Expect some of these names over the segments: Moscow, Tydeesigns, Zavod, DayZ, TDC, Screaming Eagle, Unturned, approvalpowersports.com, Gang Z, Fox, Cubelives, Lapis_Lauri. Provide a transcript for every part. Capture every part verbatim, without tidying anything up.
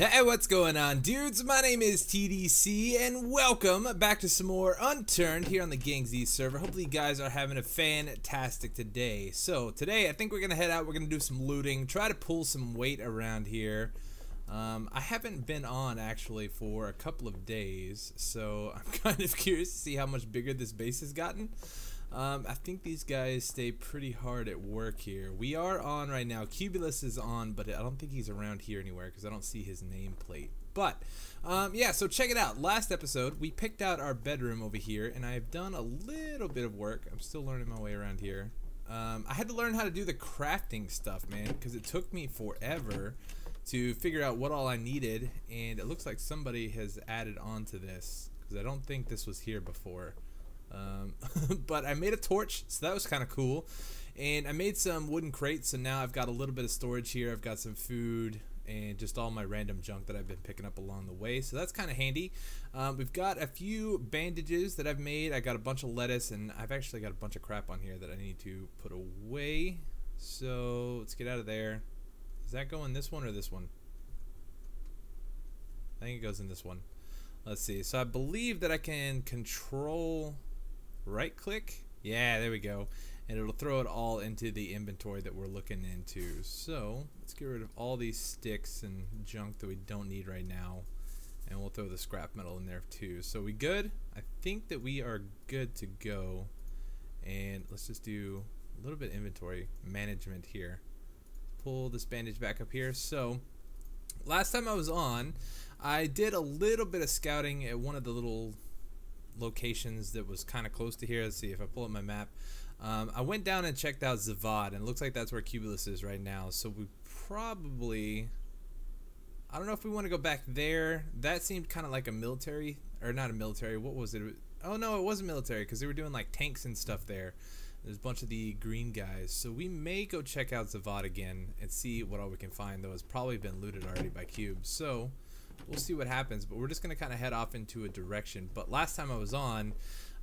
Hey, what's going on, dudes? My name is T D C and welcome back to some more Unturned here on the Gang Z server. Hopefully you guys are having a fantastic day. So today I think we're gonna head out, we're gonna do some looting, try to pull some weight around here. um, I haven't been on actually for a couple of days, so I'm kind of curious to see how much bigger this base has gotten. Um, I think these guys stay pretty hard at work here. We are on right now. Cubelives is on, but I don't think he's around here anywhere because I don't see his nameplate. But, um, yeah, so check it out. Last episode, we picked out our bedroom over here, and I have done a little bit of work. I'm still learning my way around here. Um, I had to learn how to do the crafting stuff, man, because it took me forever to figure out what all I needed. And it looks like somebody has added on to this because I don't think this was here before. Um, but I made a torch, so that was kind of cool, and I made some wooden crates, so now I've got a little bit of storage here. I've got some food and just all my random junk that I've been picking up along the way, so that's kind of handy. Um, we've got a few bandages that I've made. I got a bunch of lettuce, and I've actually got a bunch of crap on here that I need to put away, so let's get out of there. Is that going this one or this one? I think it goes in this one. Let's see, so I believe that I can control right click, yeah, there we go, and it'll throw it all into the inventory that we're looking into. So let's get rid of all these sticks and junk that we don't need right now, and we'll throw the scrap metal in there too. So we good? I think that we are good to go, and let's just do a little bit of inventory management here. Pull this bandage back up here. So last time I was on, I did a little bit of scouting at one of the little locations that was kind of close to here. Let's see if I pull up my map. um, I went down and checked out Zavod, and it looks like that's where Cubelives is right now, so we probably, I don't know if we want to go back there. That seemed kind of like a military, or not a military, what was it? Oh no, it wasn't military because they were doing like tanks and stuff there. There's a bunch of the green guys, so we may go check out Zavod again and see what all we can find, though it's probably been looted already by Cubes, so we'll see what happens. But we're just gonna kind of head off into a direction. But last time I was on,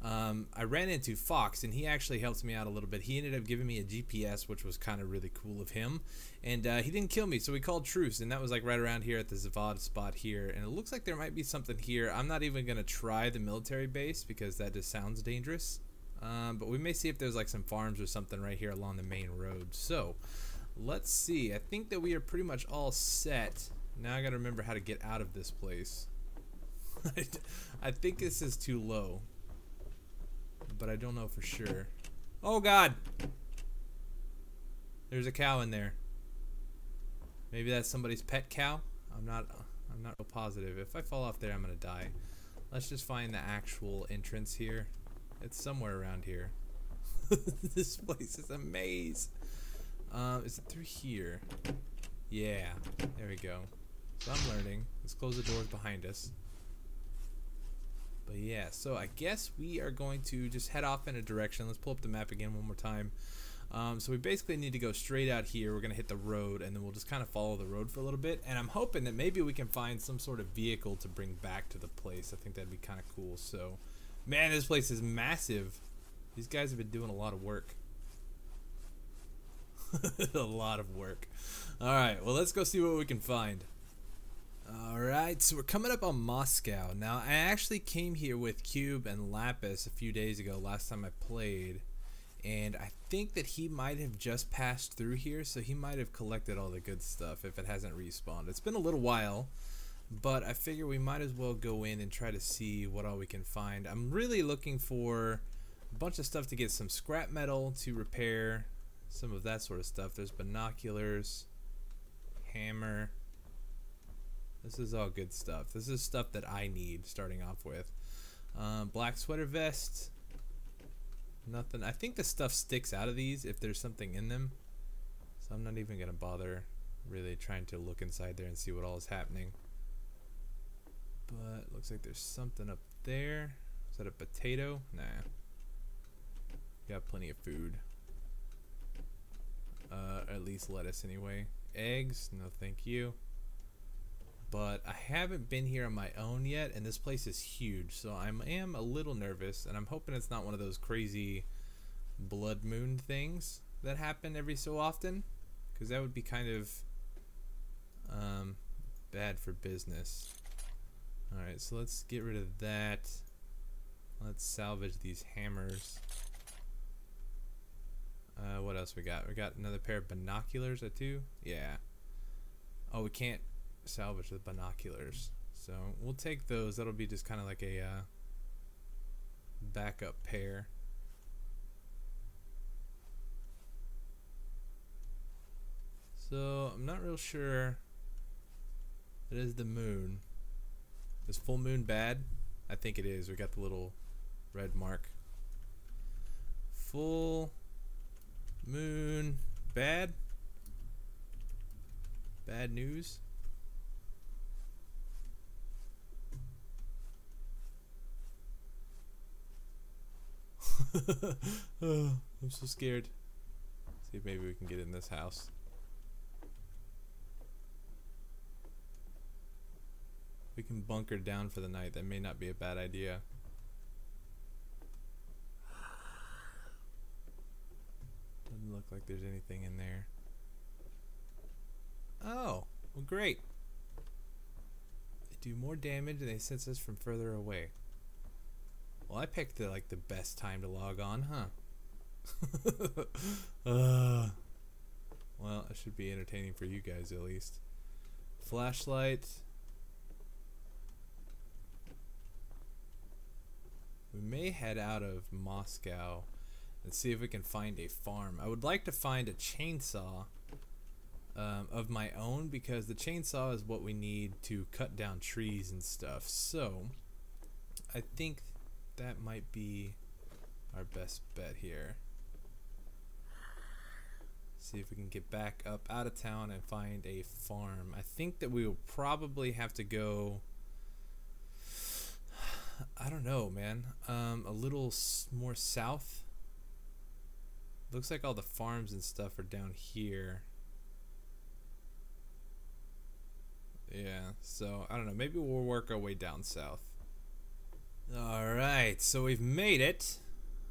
um, I ran into Fox, and he actually helped me out a little bit. He ended up giving me a G P S, which was kind of really cool of him, and uh, he didn't kill me, so we called truce, and that was like right around here at the Zavod spot here, and it looks like there might be something here. I'm not even gonna try the military base because that just sounds dangerous, um, but we may see if there's like some farms or something right here along the main road. So let's see. I think that we are pretty much all set. Now I gotta remember how to get out of this place. I think this is too low, but I don't know for sure. Oh god! There's a cow in there. Maybe that's somebody's pet cow? I'm not I'm not real positive. If I fall off there, I'm gonna die. Let's just find the actual entrance here. It's somewhere around here. This place is a maze. Um, is it through here? Yeah, there we go. So I'm learning. Let's close the doors behind us. But yeah, so I guess we are going to just head off in a direction. Let's pull up the map again one more time. Um, so we basically need to go straight out here. We're going to hit the road, and then we'll just kind of follow the road for a little bit. And I'm hoping that maybe we can find some sort of vehicle to bring back to the place. I think that'd be kind of cool. So, man, this place is massive. These guys have been doing a lot of work. A lot of work. Alright, well, let's go see what we can find. Alright, so we're coming up on Moscow. Now, I actually came here with Cube and Lapis a few days ago, last time I played, and I think that he might have just passed through here, so he might have collected all the good stuff if it hasn't respawned. It's been a little while, but I figure we might as well go in and try to see what all we can find. I'm really looking for a bunch of stuff to get some scrap metal to repair, some of that sort of stuff. There's binoculars, hammer. This is all good stuff. This is stuff that I need starting off with. Um, black sweater vest. Nothing. I think the stuff sticks out of these if there's something in them, so I'm not even gonna bother really trying to look inside there and see what all is happening. But looks like there's something up there. Is that a potato? Nah. Got plenty of food. Uh, at least lettuce anyway. Eggs, no thank you. But I haven't been here on my own yet, and this place is huge, so I am a little nervous, and I'm hoping it's not one of those crazy blood moon things that happen every so often, because that would be kind of um, bad for business. Alright, so let's get rid of that. Let's salvage these hammers. Uh, what else we got? We got another pair of binoculars, I do? Yeah. Oh, we can't salvage the binoculars. So we'll take those. That'll be just kind of like a uh, backup pair. So I'm not real sure. It is the moon. Is full moon bad? I think it is. We got the little red mark. Full moon bad? Bad news? Oh, I'm so scared. Let's see if maybe we can get in this house. We can bunker down for the night. That may not be a bad idea. Doesn't look like there's anything in there. Oh, well, great. They do more damage and they sense us from further away. Well, I picked the, like the best time to log on, huh? uh, well, it should be entertaining for you guys at least. Flashlight. We may head out of Moscow and see if we can find a farm. I would like to find a chainsaw um, of my own, because the chainsaw is what we need to cut down trees and stuff. So I think that might be our best bet here. See if we can get back up out of town and find a farm. I think that we will probably have to go, I don't know, man. Um, a little s more south. Looks like all the farms and stuff are down here. Yeah, so I don't know. Maybe we'll work our way down south. All right, so we've made it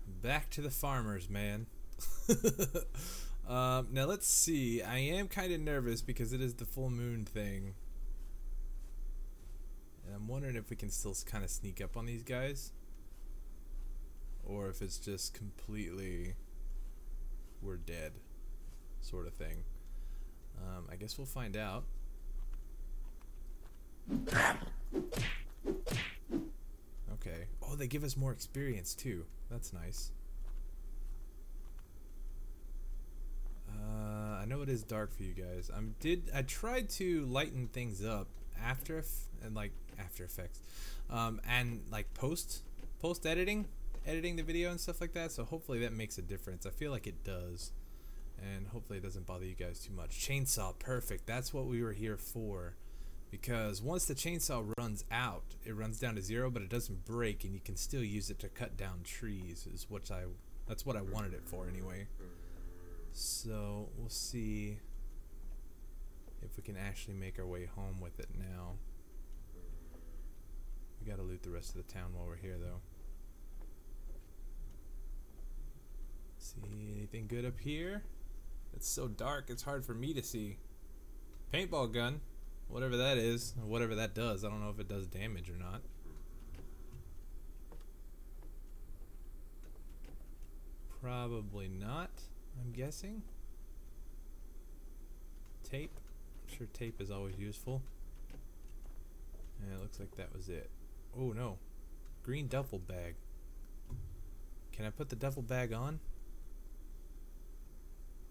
back to the farmers, man. um, now let's see. I am kind of nervous because it is the full moon thing. And I'm wondering if we can still kind of sneak up on these guys, or if it's just completely we're dead sort of thing. Um, I guess we'll find out. Okay. Oh, they give us more experience too. That's nice. Uh, I know it is dark for you guys. I did. I tried to lighten things up after and like. After Effects um, and like post post editing editing the video and stuff like that, so hopefully that makes a difference. I feel like it does, and hopefully it doesn't bother you guys too much. Chainsaw, perfect. That's what we were here for, because once the chainsaw runs out, it runs down to zero, but it doesn't break, and you can still use it to cut down trees, is what I that's what I wanted it for anyway. So we'll see if we can actually make our way home with it now. We gotta loot the rest of the town while we're here, though. See anything good up here? It's so dark, it's hard for me to see. Paintball gun, whatever that is, whatever that does. I don't know if it does damage or not. Probably not, I'm guessing. Tape. I'm sure tape is always useful. And it looks like that was it. Oh no, green duffel bag. Can I put the duffel bag on?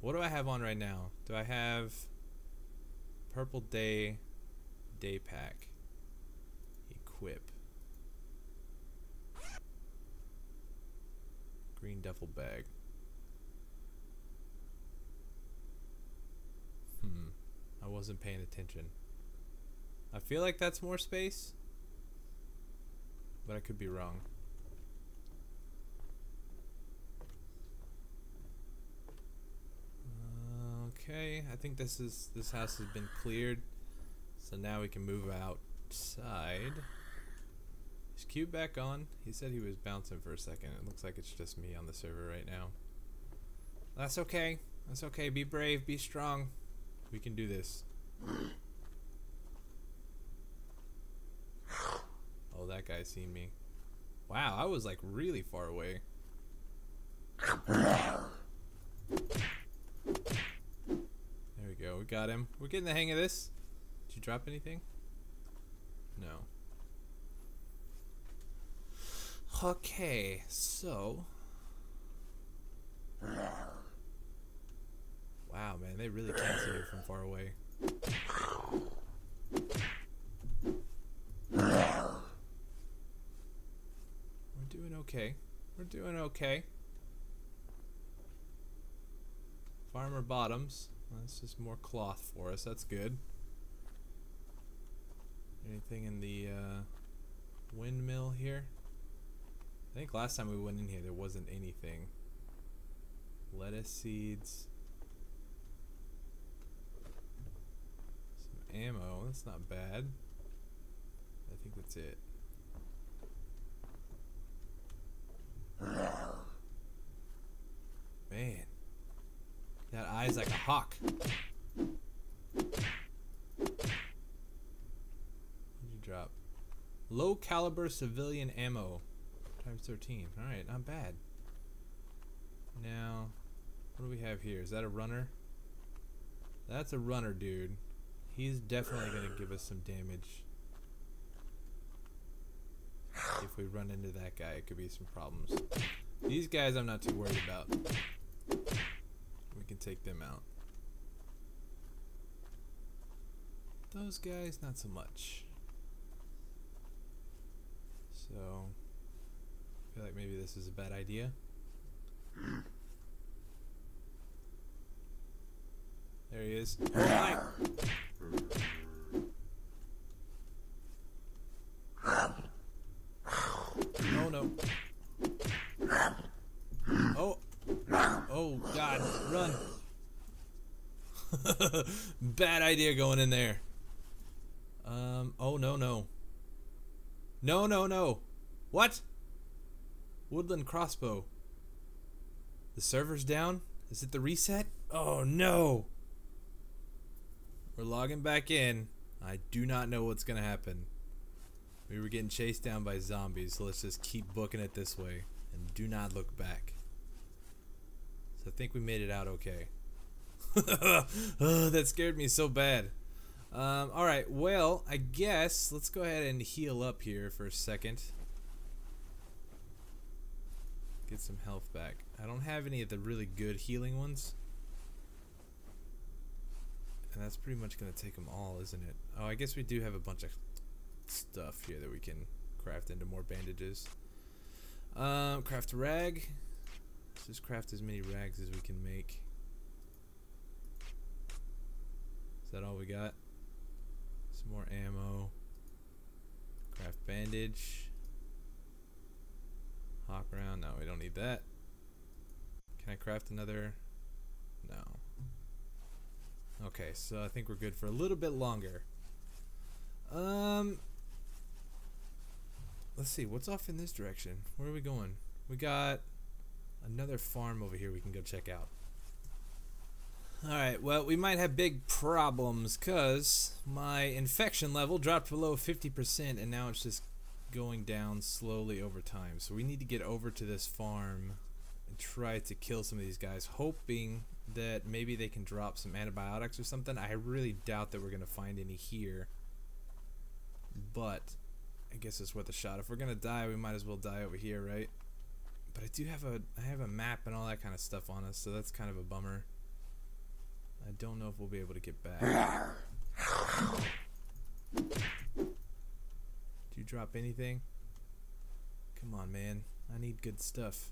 What do I have on right now? Do I have purple day day pack? Equip. Green duffel bag. Hmm. I wasn't paying attention. I feel like that's more space, but I could be wrong. Uh, okay, I think this is this house has been cleared, so now we can move outside. Is Cube back on? He said he was bouncing for a second. It looks like it's just me on the server right now. That's okay. That's okay. Be brave. Be strong. We can do this. that guy see me. Wow, I was like really far away. There we go, we got him. We're getting the hang of this. Did you drop anything? No. Okay, so... Wow, man, they really can't see you from far away. We're doing okay. We're doing okay. Farmer Bottoms. Well, that's just more cloth for us. That's good. Anything in the uh, windmill here? I think last time we went in here, there wasn't anything. Lettuce seeds. Some ammo. That's not bad. I think that's it. Man. That eye's like a hawk. What'd you drop? Low caliber civilian ammo. Times thirteen. Alright, not bad. Now, what do we have here? Is that a runner? That's a runner, dude. He's definitely going to give us some damage. If we run into that guy, it could be some problems. These guys I'm not too worried about. We can take them out. Those guys, not so much. So, I feel like maybe this is a bad idea. There he is. Right. Oh no. Oh. Oh God, run. Bad idea going in there. Um, oh no no. No no no. What? Woodland crossbow. The server's down? Is it the reset? Oh no! We're logging back in. I do not know what's gonna happen. We were getting chased down by zombies, so let's just keep booking it this way and do not look back. So I think we made it out okay. Oh, that scared me so bad. Um, alright, well, I guess let's go ahead and heal up here for a second. Get some health back. I don't have any of the really good healing ones. And that's pretty much going to take them all, isn't it? Oh, I guess we do have a bunch of stuff here that we can craft into more bandages. Um, craft a rag. Let's just craft as many rags as we can make. Is that all we got? Some more ammo. Craft bandage. Hop around. No, we don't need that. Can I craft another? No. Okay, so I think we're good for a little bit longer. Um, let's see. What's off in this direction? Where are we going? We got another farm over here we can go check out. Alright, well, we might have big problems because my infection level dropped below fifty percent and now it's just going down slowly over time, so we need to get over to this farm and try to kill some of these guys, hoping that maybe they can drop some antibiotics or something. I really doubt that we're gonna find any here, but I guess it's worth a shot. If we're gonna die, we might as well die over here, right? But I do have a I have a map and all that kind of stuff on us, so that's kind of a bummer. I don't know if we'll be able to get back. Did you drop anything? Come on, man. I need good stuff.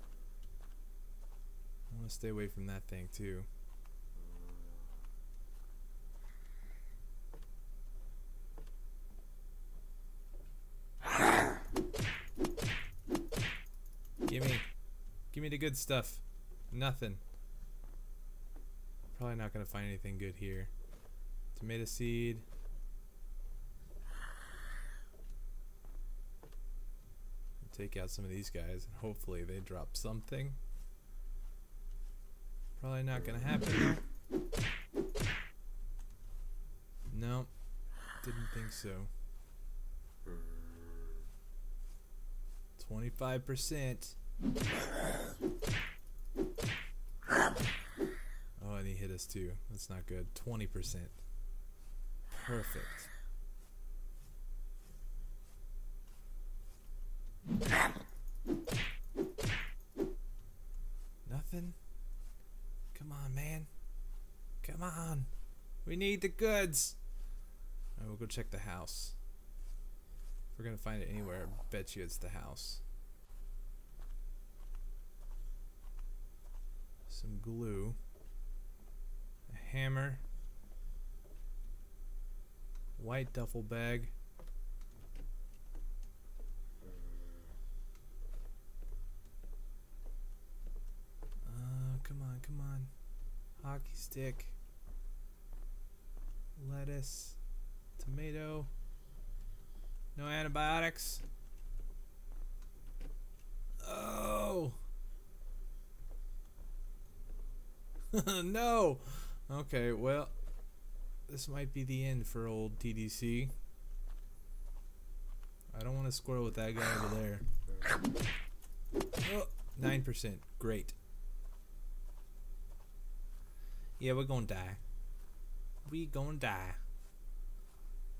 I want to stay away from that thing, too. Gimme. Gimme the good stuff. Nothing. Probably not going to find anything good here. Tomato seed. Take out some of these guys and hopefully they drop something. Probably not gonna happen. No, didn't think so. twenty-five percent. Oh, and he hit us too. That's not good. twenty percent. Perfect. Nothing? Come on, man. Come on. We need the goods. Alright, we'll go check the house. If we're gonna find it anywhere, I bet you it's the house. Some glue. A hammer. White duffel bag. Oh, come on, come on. Hockey stick. Lettuce. Tomato. No antibiotics. Oh. No. Okay, well, this might be the end for old T D C. I don't want to squirrel with that guy over there. Oh, nine percent. Great. Yeah, we're gonna die. We gonna die.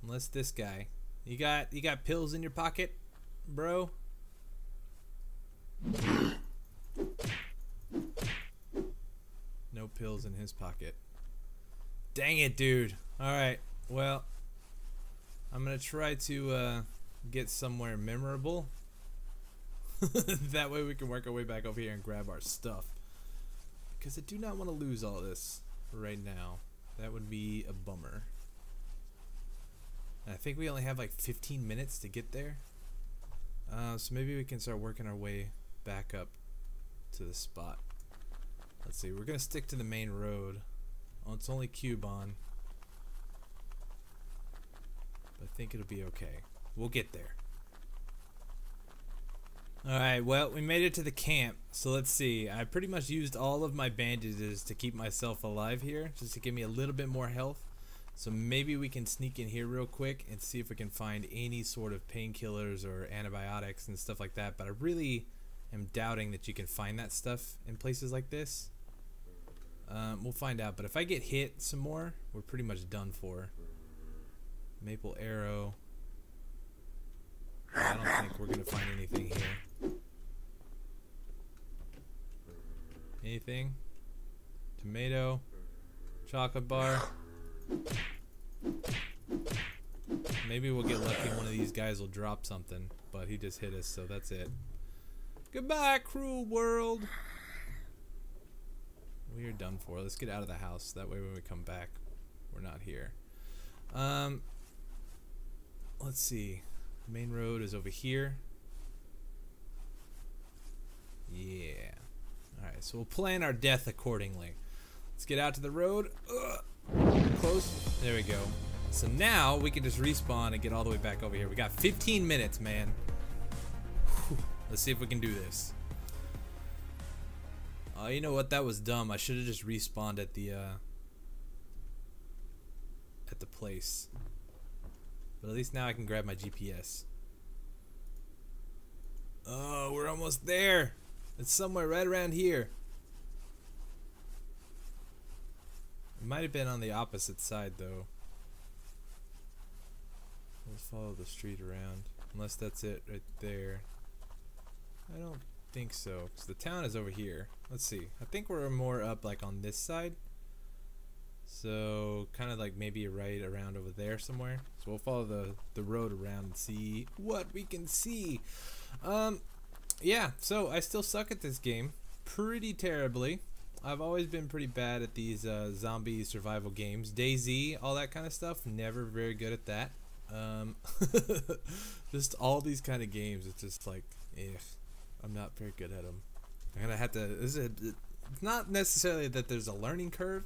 Unless this guy. You got you got pills in your pocket, bro? No pills in his pocket. Dang it, dude. Alright, well, I'm gonna try to uh, get somewhere memorable. That way we can work our way back over here and grab our stuff. Because I do not want to lose all this right now. That would be a bummer. I think we only have like fifteen minutes to get there. Uh, so maybe we can start working our way back up to the spot. Let's see, we're gonna stick to the main road. Oh, it's only Cubon. But I think it'll be okay. We'll get there. Alright, well, we made it to the camp. So let's see. I pretty much used all of my bandages to keep myself alive here, just to give me a little bit more health. So maybe we can sneak in here real quick and see if we can find any sort of painkillers or antibiotics and stuff like that. But I really am doubting that you can find that stuff in places like this. Um, we'll find out. But if I get hit some more, we're pretty much done for. Maple arrow. I don't think we're going to find anything here. Anything? Tomato. Chocolate bar. Maybe we'll get lucky and one of these guys will drop something, but he just hit us, so that's it. Goodbye, cruel world. We are done for. Let's get out of the house. That way when we come back, we're not here. Um, let's see. Main road is over here. Yeah. Alright, so we'll plan our death accordingly. Let's get out to the road. Ugh. Close. There we go. So now we can just respawn and get all the way back over here. We got fifteen minutes, man. Whew. Let's see if we can do this. Oh, you know what? That was dumb. I should have just respawned at the uh, at the place. But at least now I can grab my G P S. Oh, we're almost there. It's somewhere right around here. It might have been on the opposite side, though. Let's follow the street around. Unless that's it right there. I don't think so. Because the town is over here. Let's see. I think we're more up like on this side. So kind of like maybe right around over there somewhere. So we'll follow the, the road around and see what we can see. Um, yeah, so I still suck at this game. Pretty terribly. I've always been pretty bad at these uh, zombie survival games. DayZ, all that kind of stuff, never very good at that. Um, just all these kind of games, it's just like, eh, I'm not very good at them. I'm gonna have to, this is a, it's not necessarily that there's a learning curve,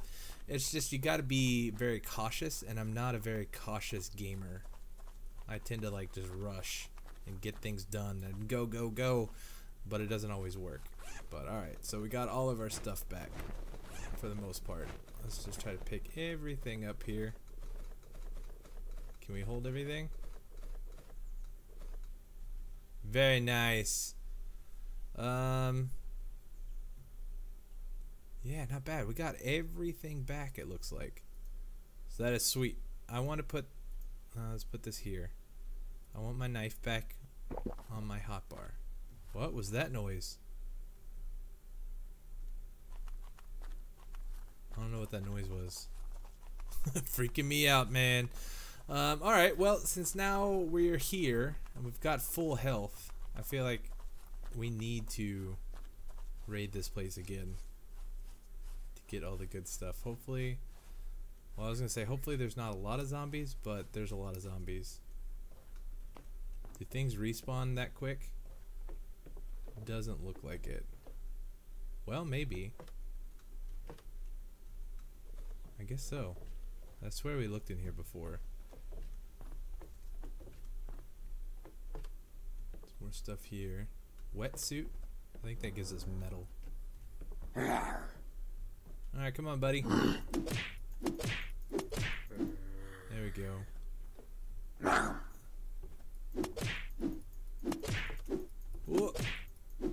it's just you gotta be very cautious, and I'm not a very cautious gamer. I tend to like just rush and get things done and go, go, go, but it doesn't always work. But alright, so we got all of our stuff back for the most part. Let's just try to pick everything up here. Can we hold everything? Very nice. Um, yeah, not bad. We got everything back, it looks like. So that is sweet. I want to put, uh, let's put this here. I want my knife back on my hotbar. What was that noise? I don't know what that noise was. Freaking me out, man. Um, alright, well, since now we're here and we've got full health, I feel like we need to raid this place again to get all the good stuff. Hopefully, well, I was going to say, hopefully there's not a lot of zombies, but there's a lot of zombies. Do things respawn that quick? Doesn't look like it. Well, maybe. I guess so. I swear we looked in here before. There's more stuff here. Wetsuit? I think that gives us metal. Alright, come on, buddy. There we go. Whoa.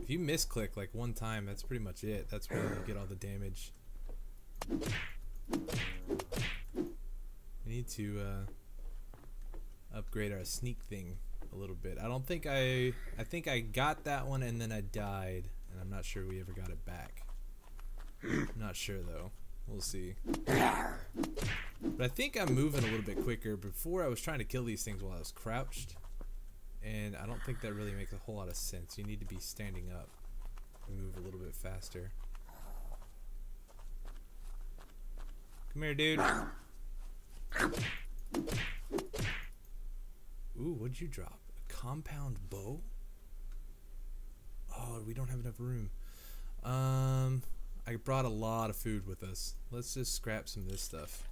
If you misclick like one time, that's pretty much it. That's where you get all the damage. Need to uh, upgrade our sneak thing a little bit. I don't think I I think I got that one and then I died and I'm not sure we ever got it back. I'm not sure though. We'll see. But I think I'm moving a little bit quicker. Before I was trying to kill these things while I was crouched, and I don't think that really makes a whole lot of sense. You need to be standing up and move a little bit faster. Come here, dude. Ooh, what'd you drop? A compound bow? Oh, we don't have enough room. Um, I brought a lot of food with us. Let's just scrap some of this stuff.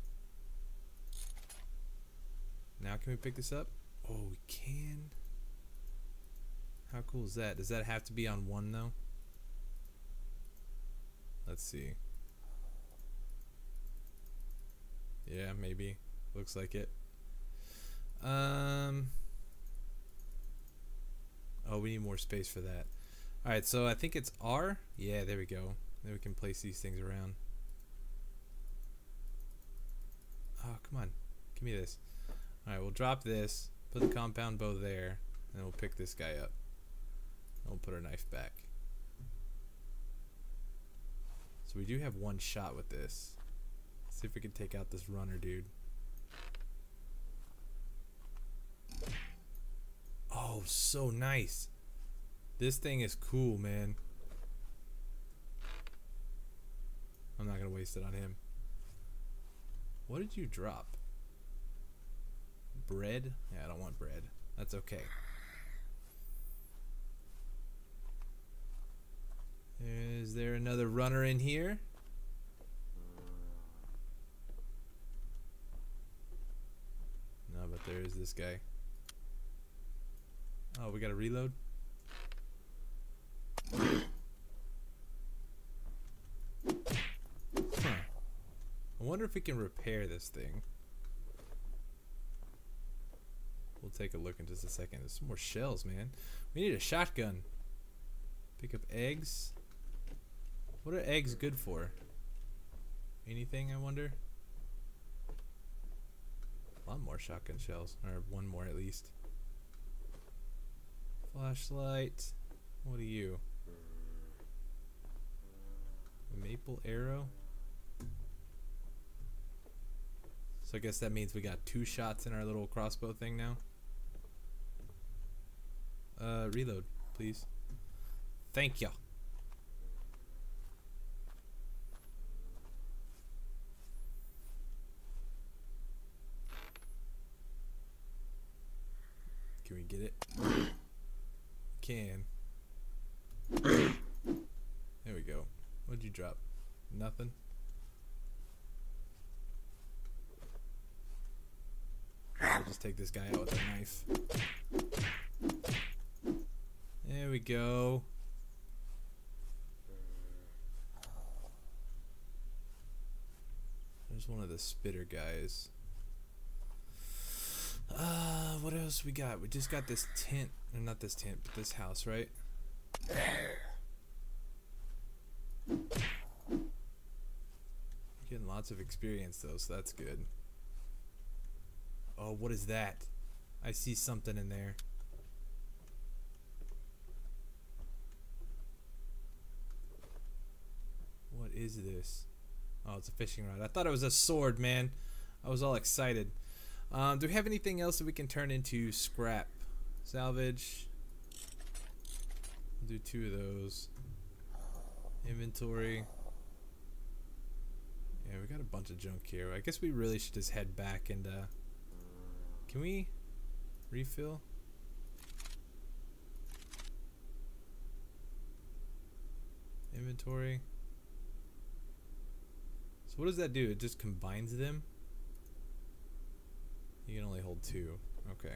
Now can we pick this up? Oh, we can. How cool is that? Does that have to be on one though? Let's see. Yeah, maybe. Looks like it. Um. Oh, we need more space for that. Alright, so I think it's R. Yeah, there we go. Then we can place these things around. Oh, come on. Give me this. Alright, we'll drop this. Put the compound bow there. And we'll pick this guy up. And we'll put our knife back. So we do have one shot with this. See if we can take out this runner, dude. Oh, so nice. This thing is cool, man. I'm not gonna waste it on him. What did you drop? Bread? Yeah, I don't want bread. That's okay. Is there another runner in here? But there is this guy. Oh, we gotta reload. Huh. I wonder if we can repair this thing. We'll take a look in just a second. There's some more shells, man. We need a shotgun. Pick up eggs. What are eggs good for? Anything, I wonder? A lot more shotgun shells, or one more at least. Flashlight. What are you? A maple arrow. So I guess that means we got two shots in our little crossbow thing now. Uh, reload, please. Thank ya. Can we get it? Can. There we go. What'd you drop? Nothing. I'll just take this guy out with a knife. There we go. There's one of the spitter guys. Uh, what else we got? We just got this tent, or not this tent, but this house, right? Getting lots of experience though, so that's good. Oh, what is that? I see something in there. What is this? Oh, it's a fishing rod. I thought it was a sword, man. I was all excited. Um, do we have anything else that we can turn into scrap? Salvage. We'll do two of those. Inventory. Yeah, we got a bunch of junk here. I guess we really should just head back and, uh... can we refill? Inventory. So what does that do? It just combines them? You can only hold two. Okay.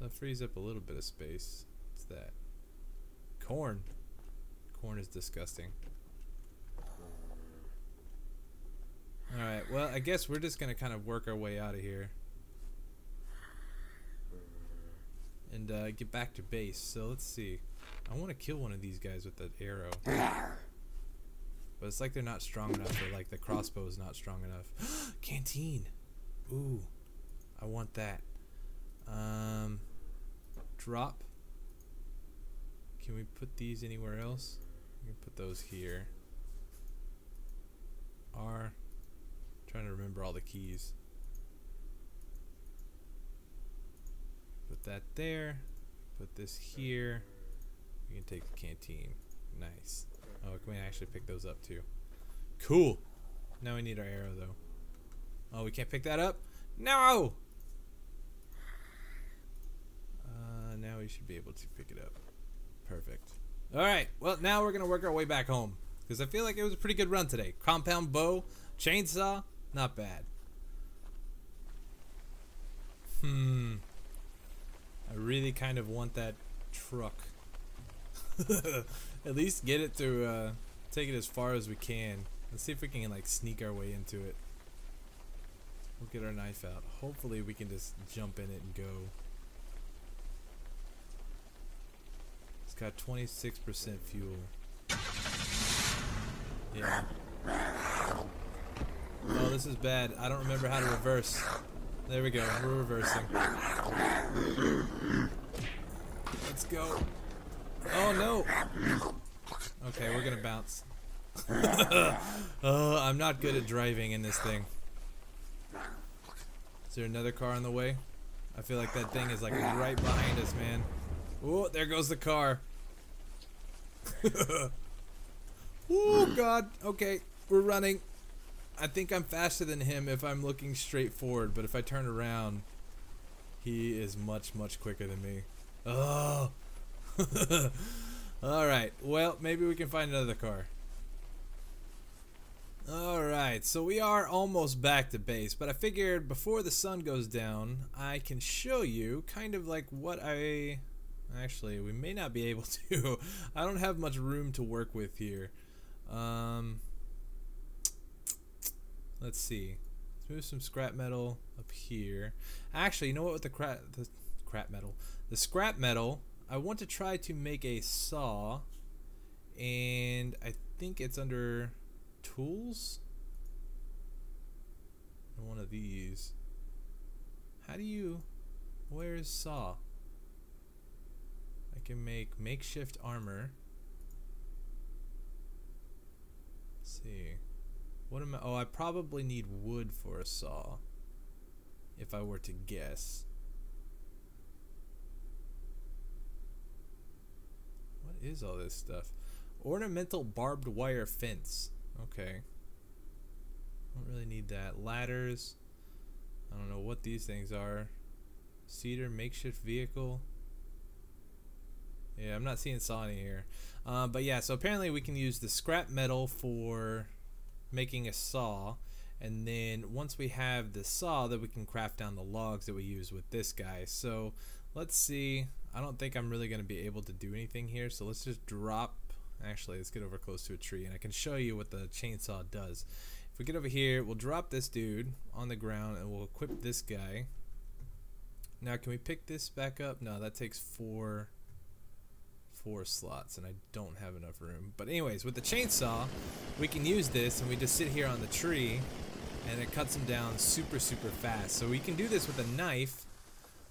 That frees up a little bit of space. What's that? Corn. Corn is disgusting. Alright, well, I guess we're just going to kind of work our way out of here. And uh, get back to base. So let's see. I want to kill one of these guys with that arrow. But it's like they're not strong enough, or like the crossbow is not strong enough. Canteen! Ooh, I want that. Um, drop. Can we put these anywhere else? We can put those here. R. I'm trying to remember all the keys. Put that there. Put this here. We can take the canteen. Nice. Oh, can we actually pick those up too? Cool. Now we need our arrow though. Oh, we can't pick that up? No! Uh, now we should be able to pick it up. Perfect. Alright, well now we're going to work our way back home. Because I feel like it was a pretty good run today. Compound bow, chainsaw, not bad. Hmm. I really kind of want that truck. At least get it to uh, take it as far as we can. Let's see if we can like sneak our way into it. We'll get our knife out. Hopefully we can just jump in it and go. It's got twenty-six percent fuel. Yeah. Oh, this is bad. I don't remember how to reverse. There we go. We're reversing. Let's go. Oh, no. Okay, we're going to bounce. Oh, I'm not good at driving in this thing. Is there another car on the way? I feel like that thing is like right behind us, man. Oh, there goes the car. Oh, God. Okay, we're running. I think I'm faster than him if I'm looking straight forward, but if I turn around, he is much, much quicker than me. Oh. Alright, well, maybe we can find another car. Alright, so we are almost back to base, but I figured before the sun goes down, I can show you kind of like what I... Actually, we may not be able to. I don't have much room to work with here. Um, let's see. Let's move some scrap metal up here. Actually, you know what with the crap... The crap metal. The scrap metal, I want to try to make a saw, and I think it's under... tools? And one of these. How do you... Where is saw? I can make makeshift armor. Let's see. What am I... Oh, I probably need wood for a saw. If I were to guess. What is all this stuff? Ornamental barbed wire fence. Okay. I don't really need that. Ladders. I don't know what these things are. Cedar makeshift vehicle. Yeah, I'm not seeing saw any here. Uh, but yeah, so apparently we can use the scrap metal for making a saw. And then once we have the saw, that we can craft down the logs that we use with this guy. So let's see. I don't think I'm really going to be able to do anything here. So let's just drop. Actually, let's get over close to a tree and I can show you what the chainsaw does. If we get over here, we'll drop this dude on the ground and we'll equip this guy Now can we pick this back up? No, that takes four four slots and I don't have enough room. But anyways, with the chainsaw we can use this and we just sit here on the tree and it cuts them down super super fast. So we can do this with a knife,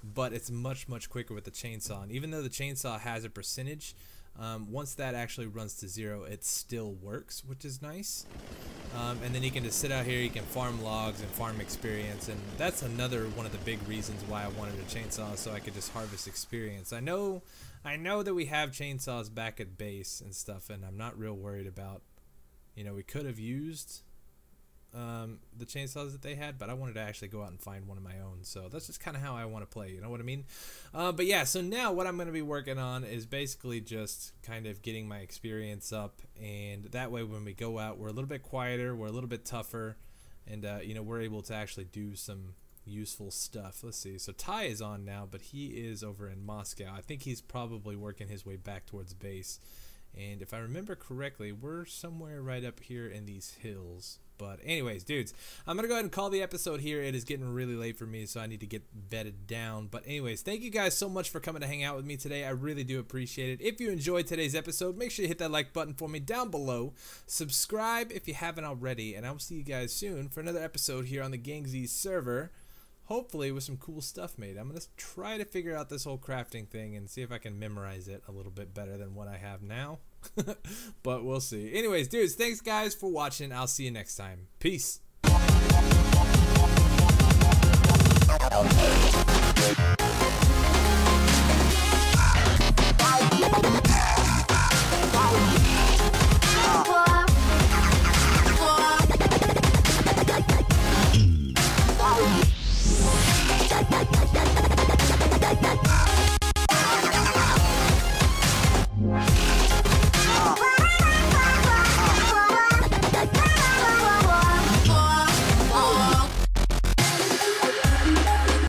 but it's much much quicker with the chainsaw. And even though the chainsaw has a percentage, um, once that actually runs to zero it still works, which is nice. Um, and then you can just sit out here, you can farm logs and farm experience, and that's another one of the big reasons why I wanted a chainsaw, so I could just harvest experience. I know I know that we have chainsaws back at base and stuff, and I'm not real worried about, you know, we could have used um, the chainsaws that they had, but I wanted to actually go out and find one of my own, so that's just kind of how I want to play, you know what I mean? Uh, but yeah, so now what I'm going to be working on is basically just kind of getting my experience up, and that way when we go out, we're a little bit quieter, we're a little bit tougher, and, uh, you know, we're able to actually do some useful stuff. Let's see, so Ty is on now, but he is over in Moscow. I think he's probably working his way back towards base, and if I remember correctly we're somewhere right up here in these hills. But anyways, dudes, I'm gonna go ahead and call the episode here. It is getting really late for me, so I need to get bedded down. But anyways, thank you guys so much for coming to hang out with me today. I really do appreciate it. If you enjoyed today's episode, make sure you hit that like button for me down below, subscribe if you haven't already, and I will see you guys soon for another episode here on the Gang Z server. Hopefully with some cool stuff made. I'm going to try to figure out this whole crafting thing and see if I can memorize it a little bit better than what I have now. But we'll see. Anyways, dudes, thanks guys for watching. I'll see you next time. Peace.